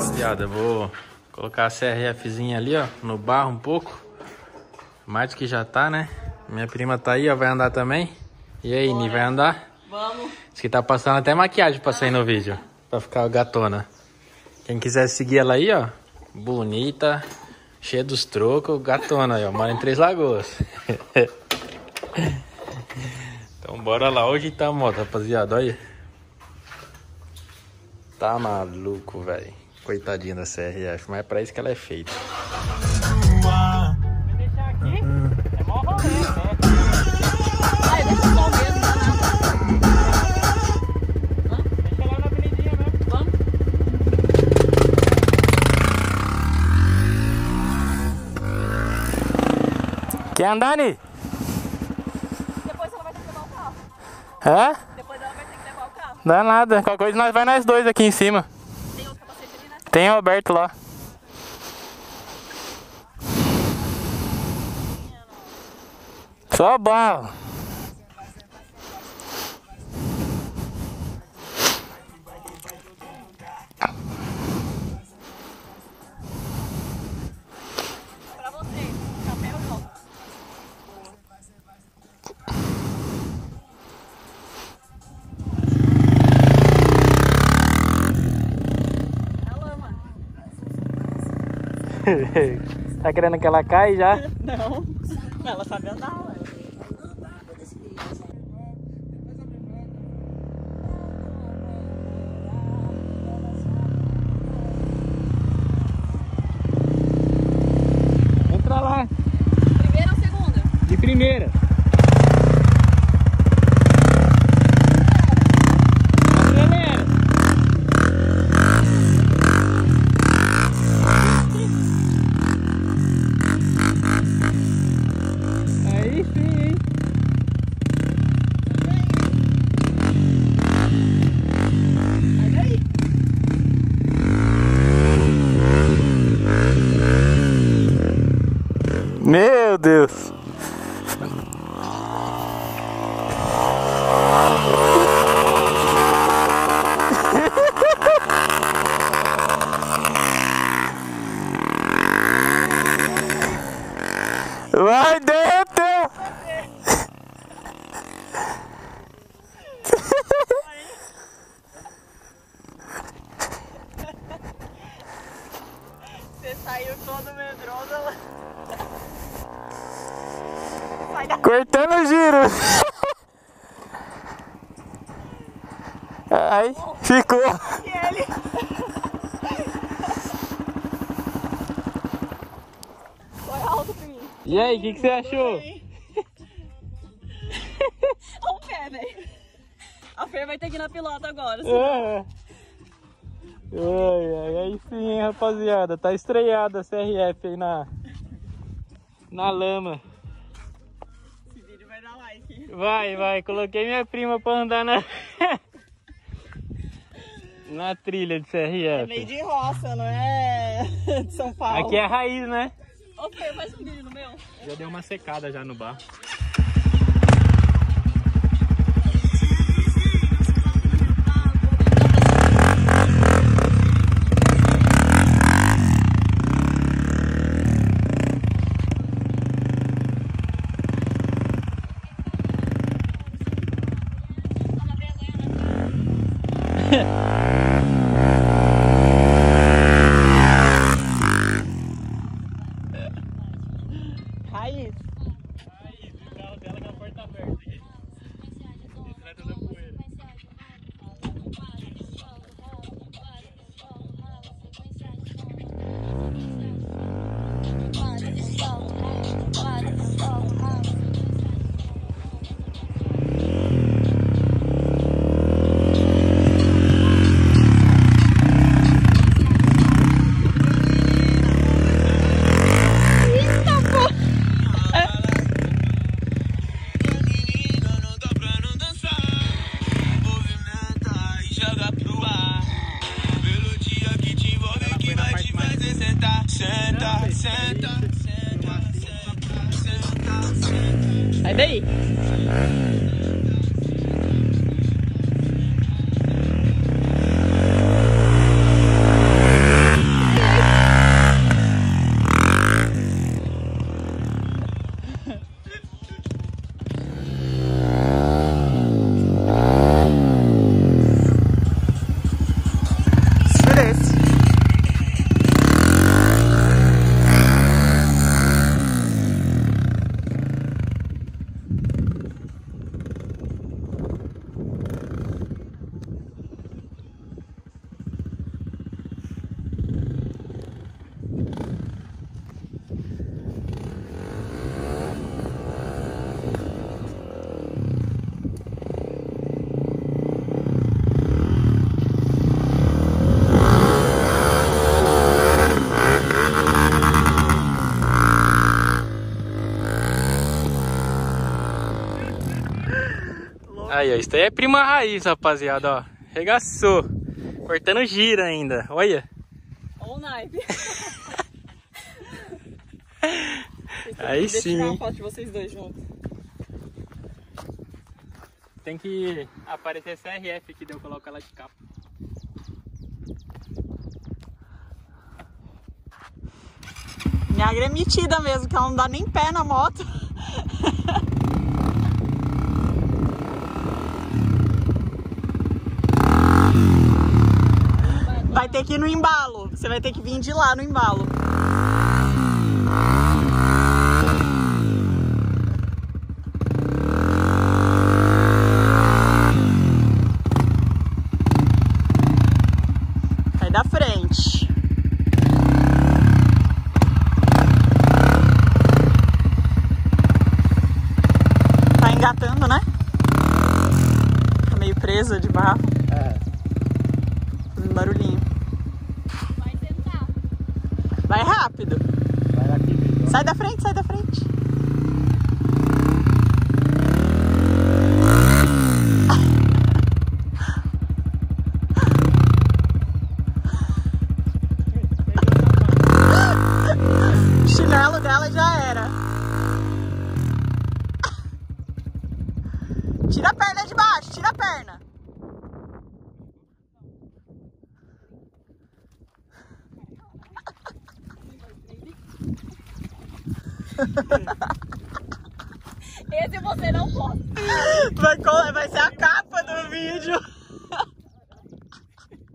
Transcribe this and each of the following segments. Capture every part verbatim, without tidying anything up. Rapaziada, vou colocar a C R Fzinha ali, ó, no barro um pouco. Mais do que já tá, né? Minha prima tá aí, ó, vai andar também. E aí, Ni, vai andar? Vamos. Diz que tá passando até maquiagem pra sair no vídeo, pra ficar gatona. Quem quiser seguir ela aí, ó, bonita, cheia dos trocos, gatona aí, ó, mora em Três Lagoas. Então bora lá, hoje tá a moto, rapaziada, olha aí. Tá maluco, velho. Coitadinha da C R F, mas é pra isso que ela é feita. Vou deixar aqui, é mó rolê, né? Ah, deixa só mesmo, tá? Deixa lá na avenidinha mesmo. Vamos. Quer andar, Ni? Depois ela vai ter que levar o carro. Hã? Não dá nada, qualquer coisa nós vai nós dois aqui em cima. Tem outro capacete ali, né? Tem o Alberto lá. Só a bala. Pra você, café ou não? Tá querendo que ela caia já? Não, ela sabe andar, ué. Entra lá. Primeira ou segunda? De primeira. Meu Deus! Vai dentro! Você saiu todo medrosa lá. Cortando o giro. Aí, ficou. Foi alto pra mim. E aí, o que, que você achou? Olha o pé, velho. A Fer vai ter que ir na pilota agora. É. Ai, ai, aí sim, hein, rapaziada. Tá estreada a C R F aí na, na lama. Vai, vai, coloquei minha prima pra andar na na trilha de C R F. É meio de roça, não é de São Paulo. Aqui é a raiz, né? Ok, faz um vídeo no meu. Já deu uma secada já no bar. Raiz. Raiz, o carro dela com a porta aberta aqui. Isso vai toda poeira. Sai daí! Olha, isso aí é prima raiz, rapaziada, ó. Regaçou. Cortando gira ainda, olha. Olha o naipe. Aí sim. Tirar uma foto de vocês dois juntos. Tem que aparecer C R F aqui, deu colocar ela de capa. Minha agra é metida mesmo, que ela não dá nem pé na moto. Vai ter que ir no embalo, você vai ter que vir de lá no embalo. Sai da frente. Tá engatando, né? Tá meio presa de barro. É. Fazendo barulhinho. Vai tentar. Vai rápido. Vai rápido. Sai da frente, sai da frente. O chinelo dela já era. Tira a perna de baixo, tira a perna. Esse você não pode. Vai, vai ser a capa do vídeo.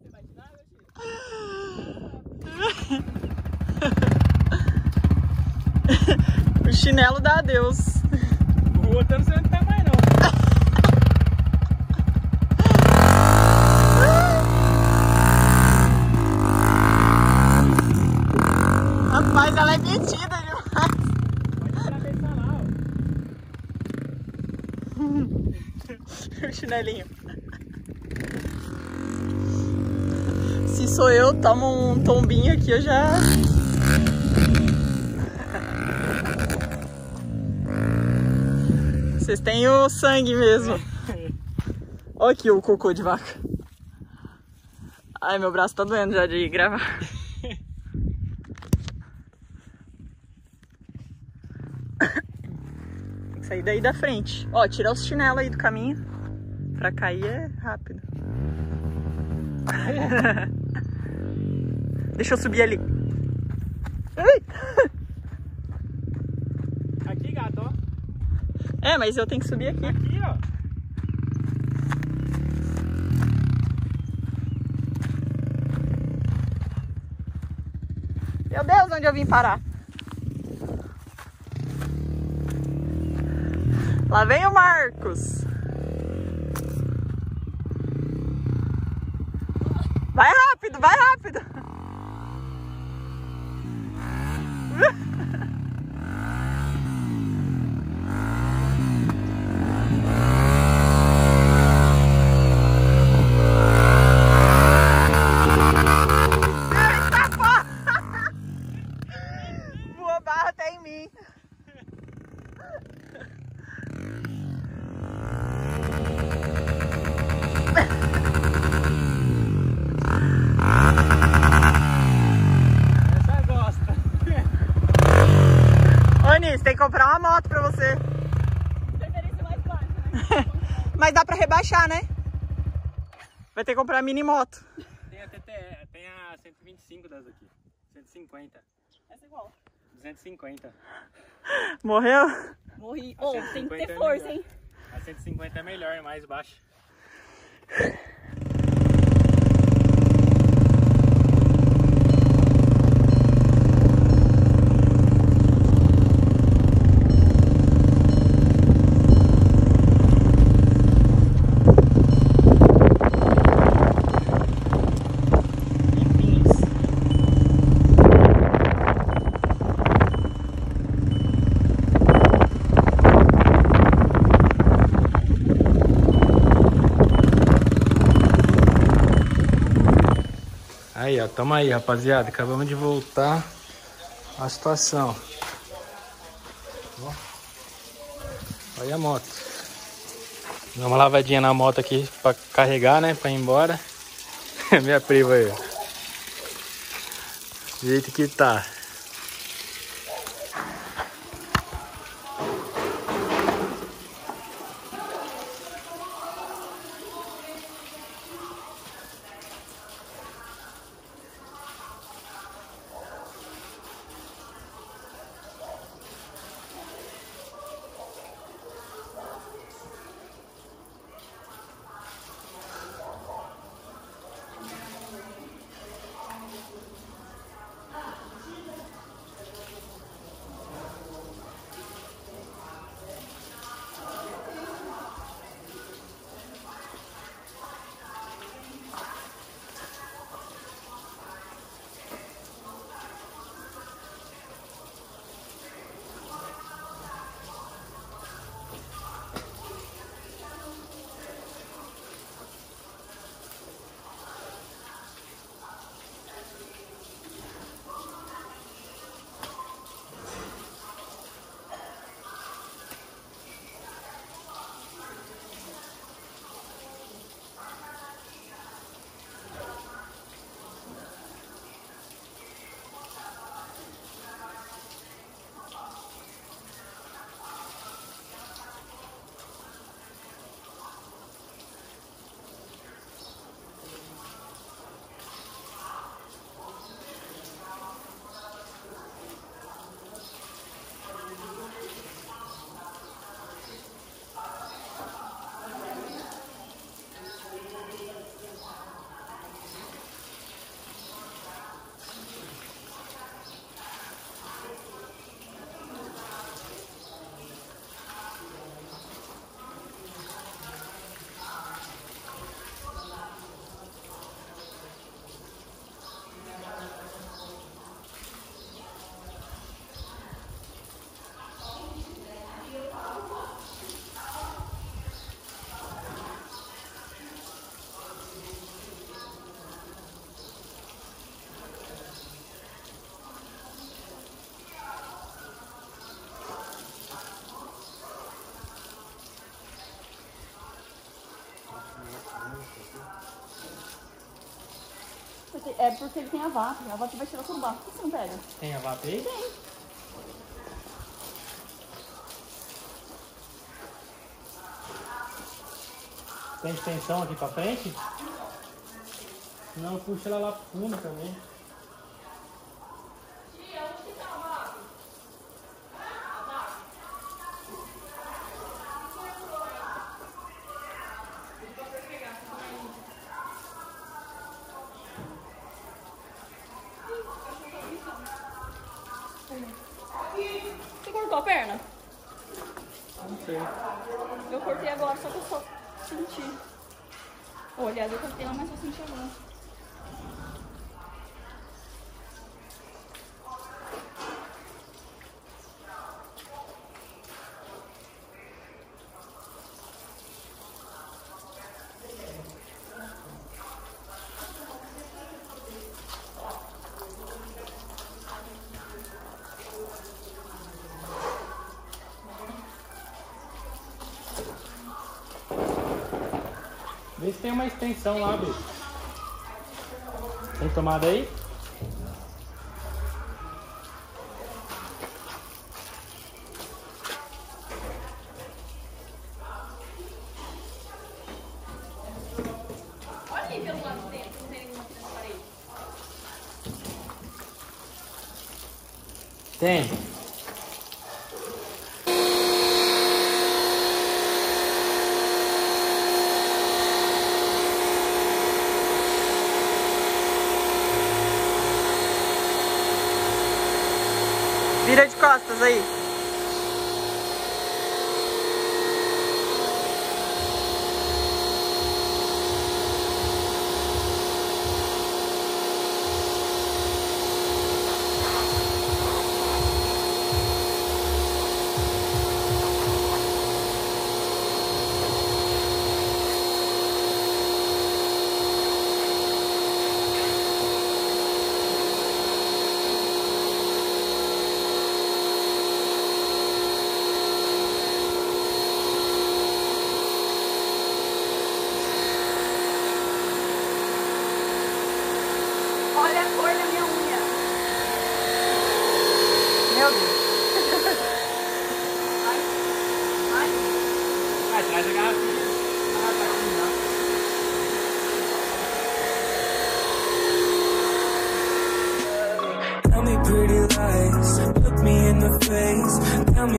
Você vai tirar, meu filho? O chinelo dá adeus. O outro eu não sei onde tá mais, não. Mas ela é metida demais. O chinelinho. Se sou eu, tomo um tombinho aqui, eu já... Vocês têm o sangue mesmo. Olha aqui o cocô de vaca. Ai, meu braço tá doendo já de gravar. Sair daí da frente. Ó, tirar os chinelos aí do caminho. Pra cair é rápido. Deixa eu subir ali. Aqui, gato, ó. É, mas eu tenho que subir aqui. Aqui, ó. Meu Deus, onde eu vim parar? Lá vem o Marcos. Vai rápido, vai rápido. Eita, porra! Voou a barra até em mim. Tem que comprar uma moto pra você. Preferência mais baixa, né? Mas dá pra rebaixar, né? Vai ter que comprar a mini moto. Tem a T T E, tem a cento e vinte e cinco das aqui. cento e cinquenta. Essa é igual. duzentos e cinquenta. Morreu? Morri. Oh, tem que ter força, hein? A cento e cinquenta é melhor, é mais baixa. Aí, ó, tamo aí, rapaziada. Acabamos de voltar à situação. Ó. Olha a moto. Dá uma lavadinha na moto aqui pra carregar, né? Pra ir embora. Minha priva aí, ó. Do jeito que tá. É porque ele tem a V A P, a V A P vai tirar tudo barco. Por que você não pega? Tem a V A P aí? Tem. Tem extensão aqui pra frente? Não, puxa ela lá pro fundo também. Tia, onde que tá a V A P? Você cortou a perna? Não sei. Eu cortei agora, só que eu só senti. Oh, aliás, eu cortei ela, mas eu senti agora. Vê se tem uma extensão lá, bicho. Tem tomada aí? Olha aí pelo lado dentro, não tem nenhuma na parede. Tem. Vira de costas aí. Olha a cor da minha unha. Meu Deus. Vai. Vai. Vai, traz a garrafinha. Ah, tá aqui não. Tell me pretty lies. Look me in the face. Tell me